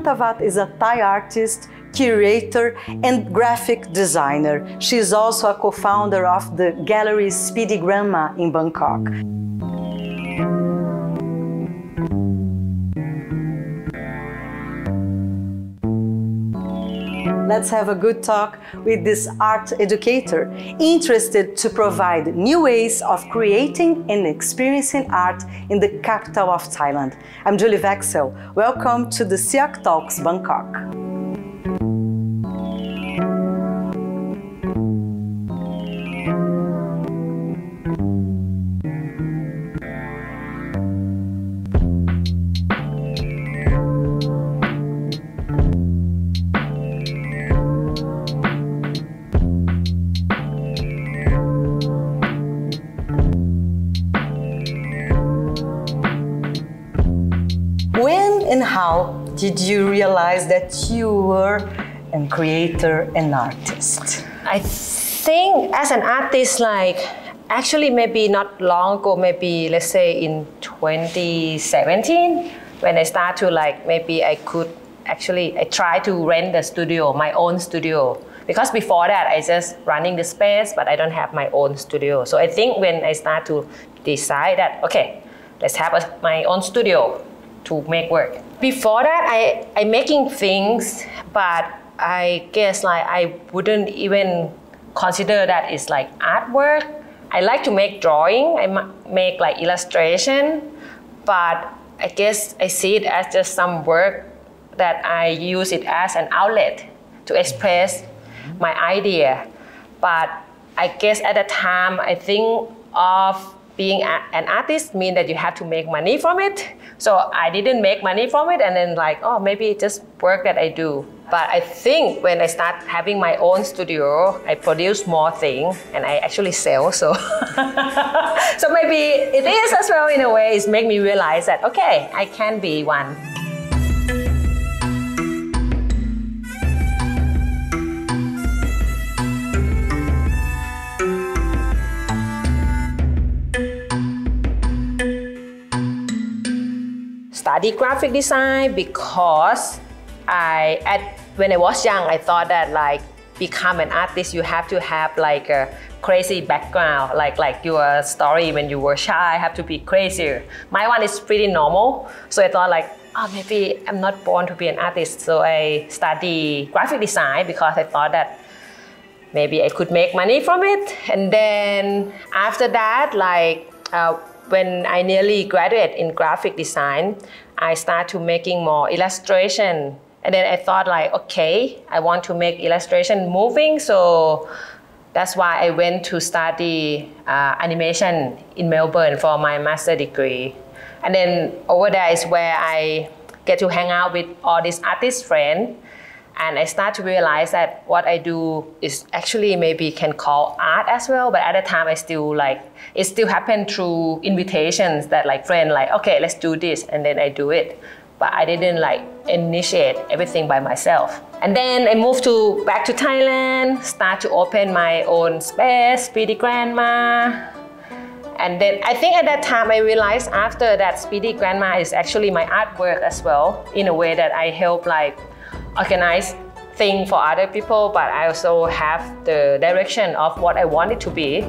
Tantavat is a Thai artist, curator, and graphic designer. She is also a co-founder of the gallery Speedy Grandma in Bangkok. Let's have a good talk with this art educator, interested to provide new ways of creating and experiencing art in the capital of Thailand. I'm Juliana Wexel. Welcome to the CIAC Talks Bangkok. And how did you realize that you were a creator and artist? I think as an artist, like actually maybe not long ago, maybe let's say in 2017, when I started to like, maybe I could actually, I tried to rent the studio, my own studio. Because before that, I just running the space, but I don't have my own studio. So I think when I start to decide that, okay, let's have my own studio to make work. Before that, I making things, but I guess like I wouldn't even consider that it's like artwork. I like to make drawing, I make like illustration, but I guess I see it as just some work that I use it as an outlet to express my idea. But I guess at the time, I think of being an artist means that you have to make money from it. So I didn't make money from it, and then like, oh, maybe it's just work that I do. But I think when I start having my own studio, I produce more things, and I actually sell, so. So maybe it is as well in a way, it's made me realize that, okay, I can be one. Study graphic design because when I was young, I thought that like become an artist, you have to have like a crazy background, like your story when you were shy, have to be crazier. My one is pretty normal, so I thought like, oh, maybe I'm not born to be an artist. So I study graphic design because I thought that maybe I could make money from it. And then after that, like when I nearly graduated in graphic design, I started making more illustration. And then I thought like, okay, I want to make illustration moving. So that's why I went to study animation in Melbourne for my master's degree. And then over there is where I get to hang out with all these artist friends. And I start to realize that what I do is actually maybe can call art as well. But at the time, I still like, it still happened through invitations that like friend like, okay, let's do this. And then I do it. But I didn't like initiate everything by myself. And then I moved back to Thailand, start to open my own space, Speedy Grandma. And then I think at that time I realized after that Speedy Grandma is actually my artwork as well, in a way that I help like organize thing for other people, but I also have the direction of what I want it to be.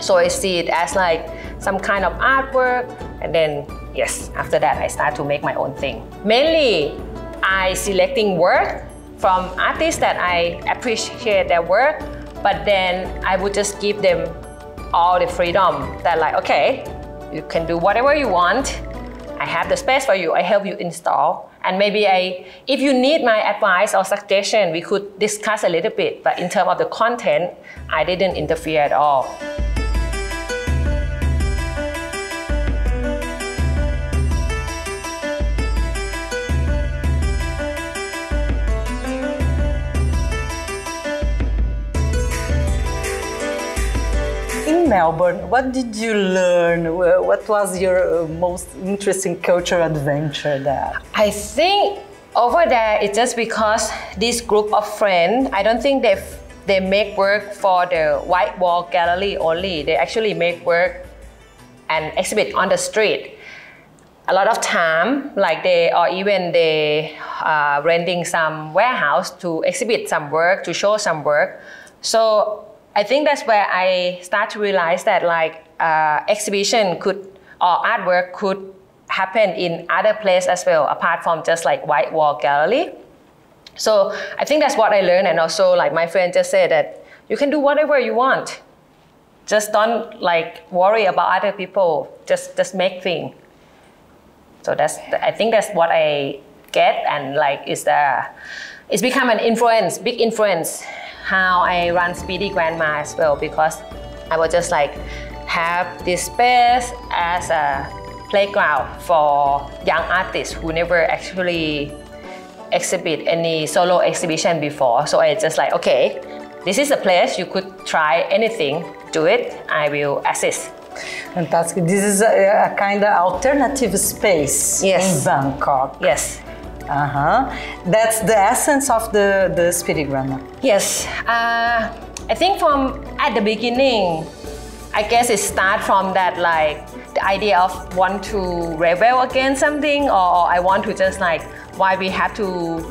So I see it as like some kind of artwork, and then yes, after that I start to make my own thing. Mainly, I selecting work from artists that I appreciate their work, but then I would just give them all the freedom that like, okay, you can do whatever you want. I have the space for you, I help you install. And maybe if you need my advice or suggestion, we could discuss a little bit. But in terms of the content, I didn't interfere at all. In Melbourne, what did you learn? What was your most interesting cultural adventure there? I think over there, it's just because this group of friends, I don't think they make work for the White Wall Gallery only. They actually make work and exhibit on the street. a lot of time, like they, or even they renting some warehouse to exhibit some work, to show some work. So I think that's where I start to realize that like exhibition could, or artwork could happen in other place as well, apart from just like White Wall Gallery. So I think that's what I learned. And also like my friend just said that you can do whatever you want. Just don't like worry about other people, just make things. So that's, I think that's what I get, and like it's become an influence, big influence, how I run Speedy Grandma as well, because I was just like have this space as a playground for young artists who never actually exhibit any solo exhibition before. So I just like, okay, this is a place you could try anything, do it, I will assist. Fantastic. This is a kind of alternative space, yes, in Bangkok. Yes. Uh-huh. That's the essence of the Speedy Grandma. Yes. I think from at the beginning, I guess it starts from that, like the idea of want to rebel against something, or I want to just like why we have to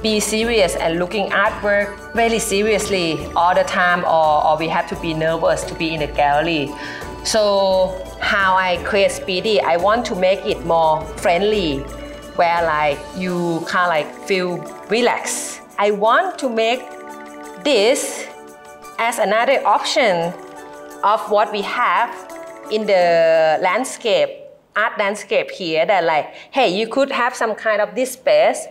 be serious and looking artwork really seriously all the time, or we have to be nervous to be in the gallery. So how I create Speedy, I want to make it more friendly, where like you kind of like feel relaxed. I want to make this as another option of what we have in the landscape, art landscape here, that like, hey, you could have some kind of this space.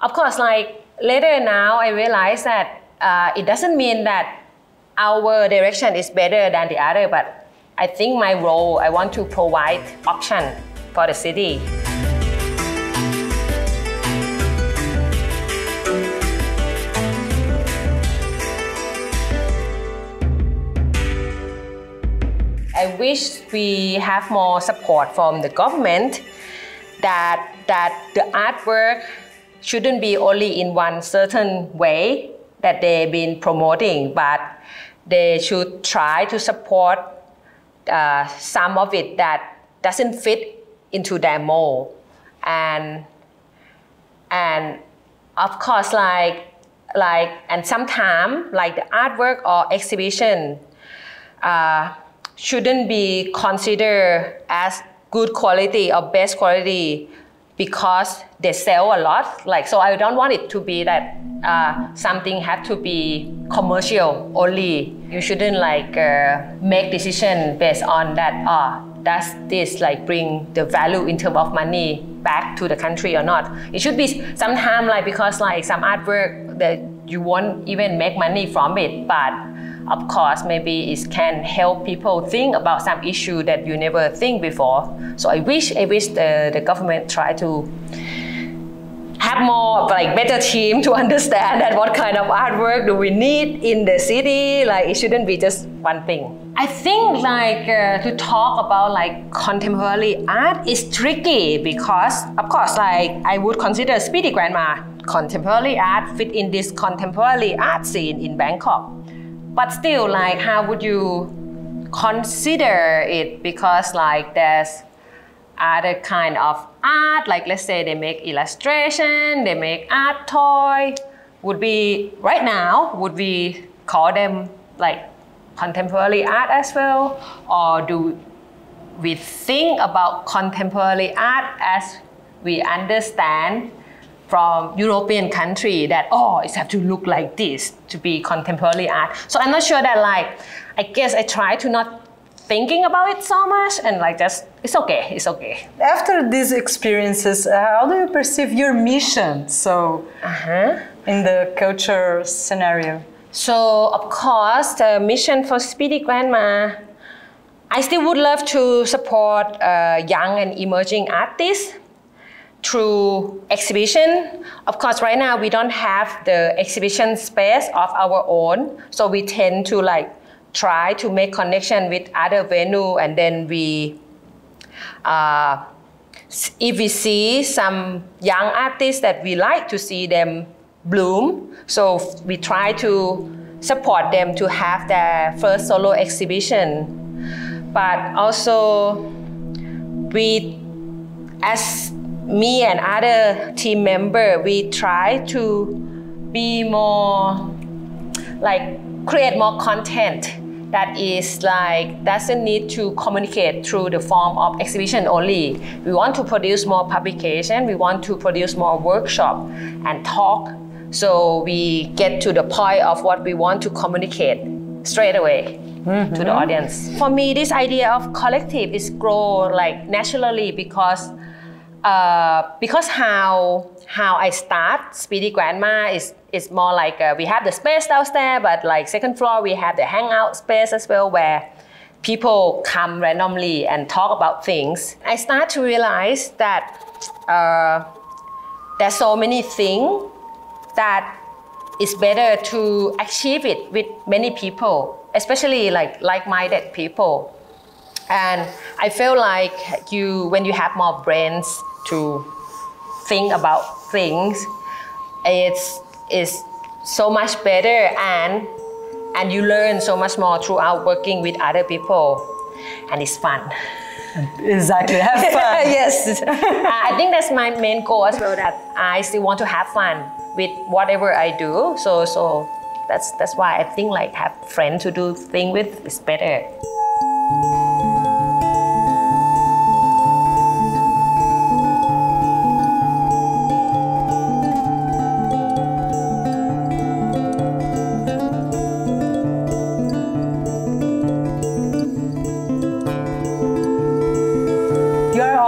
Of course, like later now, I realized that it doesn't mean that our direction is better than the other, but I think my role, I want to provide option for the city. I wish we have more support from the government that the artwork shouldn't be only in one certain way that they've been promoting, but they should try to support some of it that doesn't fit into their mold, and of course like and sometimes like the artwork or exhibition shouldn't be considered as good quality or best quality because they sell a lot. Like, so I don't want it to be that something had to be commercial only. You shouldn't like make decision based on that, does this like bring the value in terms of money back to the country or not? It should be sometimes like, because like some artwork that you won't even make money from it, but of course maybe it can help people think about some issue that you never think before. So I wish the government try to have more like better team to understand that what kind of artwork do we need in the city. Like it shouldn't be just one thing. I think like to talk about like contemporary art is tricky, because of course like I would consider Speedy Grandma contemporary art fit in this contemporary art scene in Bangkok. But still like how would you consider it, because like there's other kind of art, like let's say they make illustration, they make art toy. Would be right now, would we call them like contemporary art as well? Or do we think about contemporary art as we understand from European country, that oh, it have to look like this to be contemporary art? So I'm not sure that like, I guess I try to not thinking about it so much, and like just, it's okay, it's okay. After these experiences, how do you perceive your mission, so in the culture scenario? So of course, the mission for Speedy Grandma, I still would love to support young and emerging artists through exhibition. Of course, right now we don't have the exhibition space of our own, so we tend to like try to make connection with other venue, and then we, if we see some young artists that we like to see them bloom, so we try to support them to have their first solo exhibition. But also, we, as me and other team member, we try to be more like create more content that is like doesn't need to communicate through the form of exhibition only. We want to produce more publication, we want to produce more workshop and talk, so we get to the point of what we want to communicate straight away to the audience. For me, this idea of collective is grow like naturally because how I start Speedy Grandma is more like we have the space downstairs, but like second floor we have the hangout space as well, where people come randomly and talk about things. I start to realize that there's so many things that it's better to achieve it with many people, especially like-minded people. And I feel like when you have more brains to think about things, it's so much better, and you learn so much more throughout working with other people, and it's fun. Exactly, have fun. Yes, I think that's my main goal as well, that I still want to have fun with whatever I do. So that's why I think like have friends to do things with is better.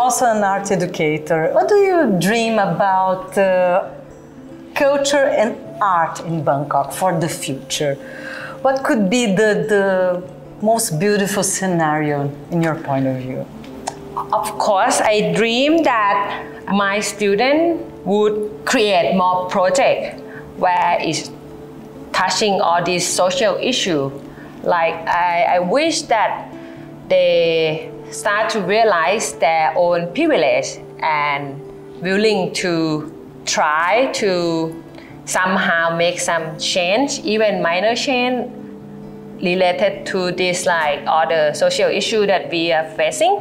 Also an art educator. What do you dream about culture and art in Bangkok for the future? What could be the most beautiful scenario in your point of view? Of course, I dream that my students would create more projects where it's touching all these social issues. Like I wish that they start to realize their own privilege and willing to try to somehow make some change, even minor change related to this like all the social issue that we are facing.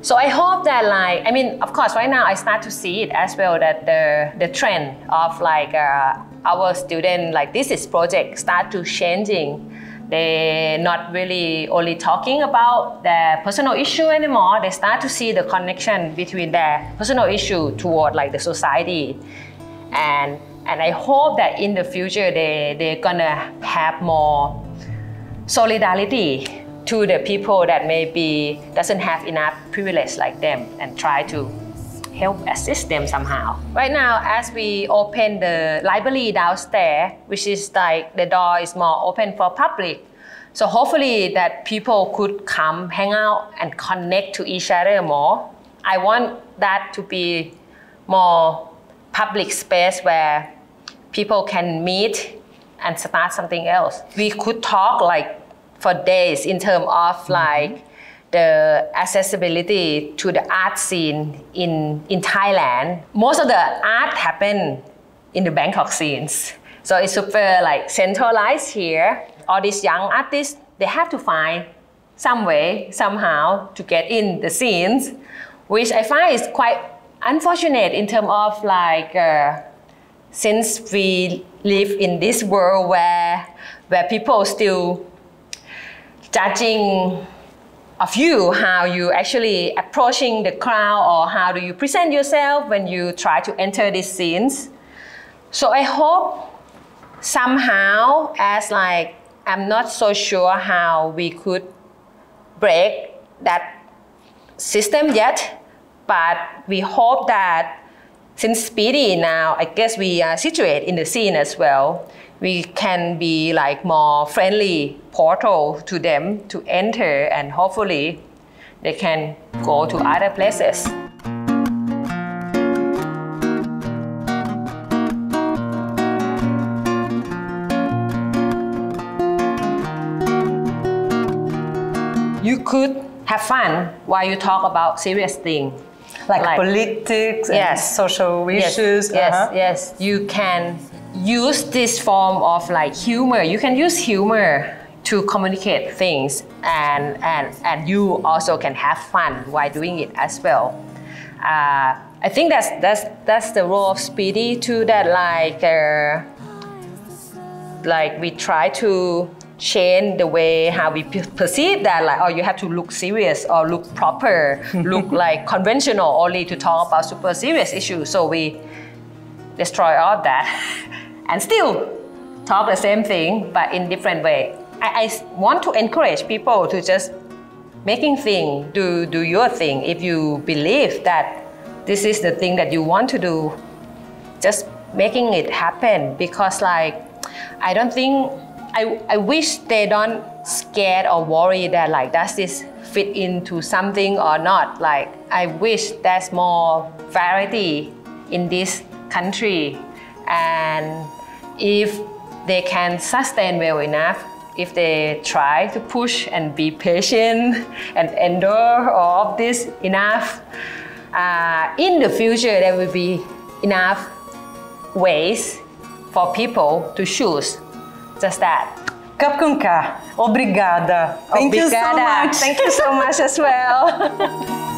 So I hope that like, I mean, of course, right now I start to see it as well that the trend of like our student, like this is project start to changing. They're not really only talking about their personal issue anymore. They start to see the connection between their personal issue toward like the society. And I hope that in the future, they're gonna have more solidarity to the people that maybe doesn't have enough privilege like them, and try to help assist them somehow. Right now, as we open the library downstairs, which is like the door is more open for public, so hopefully that people could come, hang out, and connect to each other more. I want that to be more public space where people can meet and start something else. We could talk like for days in terms of like the accessibility to the art scene in Thailand. Most of the art happen in the Bangkok scenes. So it's super like centralized here. All these young artists, they have to find some way, somehow to get in the scenes, which I find is quite unfortunate in terms of like, since we live in this world where people still judging of you, how you actually approaching the crowd, or how do you present yourself when you try to enter these scenes. So I hope somehow, as like, I'm not so sure how we could break that system yet, but we hope that since Speedy now, I guess we are situated in the scene as well, we can be like more friendly portal to them to enter, and hopefully they can go to other places. You could have fun while you talk about serious things. Like politics and social issues. Yes, yes, you can use this form of like humor. You can use humor to communicate things, and you also can have fun while doing it as well. I think that's the role of Speedy too. That like we try to change the way how we perceive that, like, oh, you have to look serious or look proper, look like conventional only to talk about super serious issues. So we destroy all that and still talk the same thing, but in different way. I want to encourage people to just making thing, do your thing. If you believe that this is the thing that you want to do, just making it happen, because like, I don't think, I wish they don't scared or worry that like, does this fit into something or not? Like, I wish there's more variety in this country. And if they can sustain well enough, if they try to push and be patient and endure all of this enough, in the future, there will be enough ways for people to choose. Just that. Kapkunka. Obrigada. Thank you so much. Thank you so much as well.